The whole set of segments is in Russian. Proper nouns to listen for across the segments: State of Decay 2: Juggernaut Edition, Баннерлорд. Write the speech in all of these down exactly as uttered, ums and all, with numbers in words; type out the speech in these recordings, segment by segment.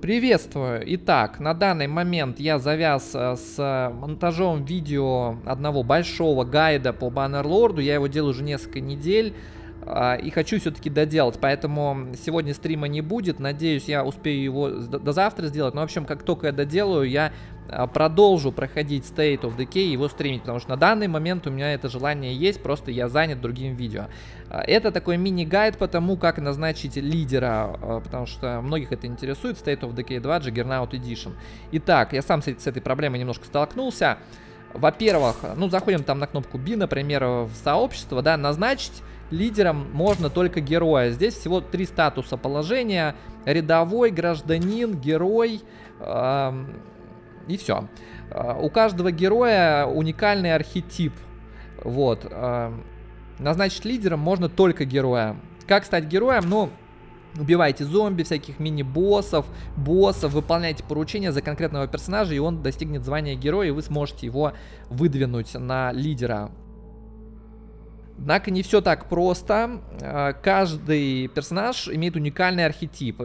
Приветствую! Итак, на данный момент я завяз с монтажом видео одного большого гайда по Баннерлорду. Я его делаю уже несколько недель и хочу все-таки доделать, поэтому сегодня стрима не будет. Надеюсь, я успею его до завтра сделать. Но, в общем, как только я доделаю, я продолжу проходить State of Decay и его стримить, потому что на данный момент у меня это желание есть, просто я занят другим видео. Это такой мини-гайд по тому, как назначить лидера, потому что многих это интересует. State of Decay два Juggernaut Edition. Итак, я сам с этой проблемой немножко столкнулся. Во-первых, ну, заходим там на кнопку би, например, в сообщество, да, назначить лидером можно только героя. Здесь всего три статуса положения: рядовой, гражданин, герой. Э и все. Э у каждого героя уникальный архетип. Вот. Э назначить лидером можно только героя. Как стать героем? Ну, убивайте зомби, всяких мини-боссов, боссов, выполняйте поручения за конкретного персонажа, и он достигнет звания героя, и вы сможете его выдвинуть на лидера. Однако не все так просто. Каждый персонаж имеет уникальный архетип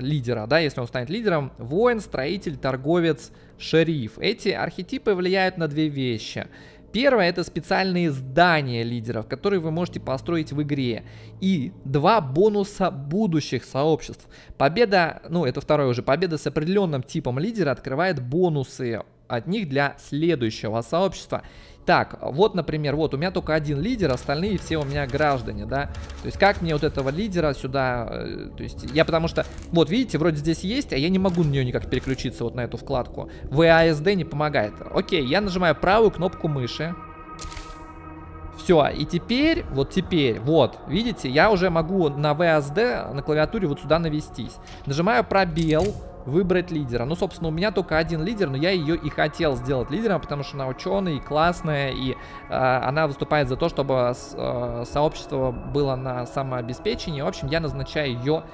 лидера, да, если он станет лидером: воин, строитель, торговец, шериф. Эти архетипы влияют на две вещи. Первое — это специальные здания лидеров, которые вы можете построить в игре. И два бонуса будущих сообществ. Победа, ну это второе уже, победа с определенным типом лидера открывает бонусы от них для следующего сообщества. Так, вот, например, вот у меня только один лидер, остальные все у меня граждане, да. То есть как мне вот этого лидера сюда, то есть я потому что, вот видите, вроде здесь есть, а я не могу на нее никак переключиться, вот на эту вкладку. вэ а эс дэ не помогает. Окей, я нажимаю правую кнопку мыши. Все, и теперь, вот теперь, вот, видите, я уже могу на вэ а эс дэ, на клавиатуре вот сюда навестись. Нажимаю пробел. Выбрать лидера. Ну, собственно, у меня только один лидер, но я ее и хотел сделать лидером, потому что она ученая и классная, и э, она выступает за то, чтобы э, сообщество было на самообеспечении. В общем, я назначаю ее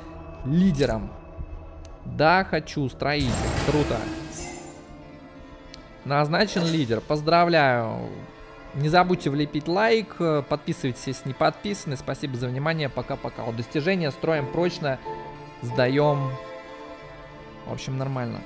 лидером. Да, хочу, строитель. Круто. Назначен лидер. Поздравляю. Не забудьте влепить лайк, подписывайтесь, если не подписаны. Спасибо за внимание. Пока-пока. Достижения строим прочно, сдаем... В общем, нормально.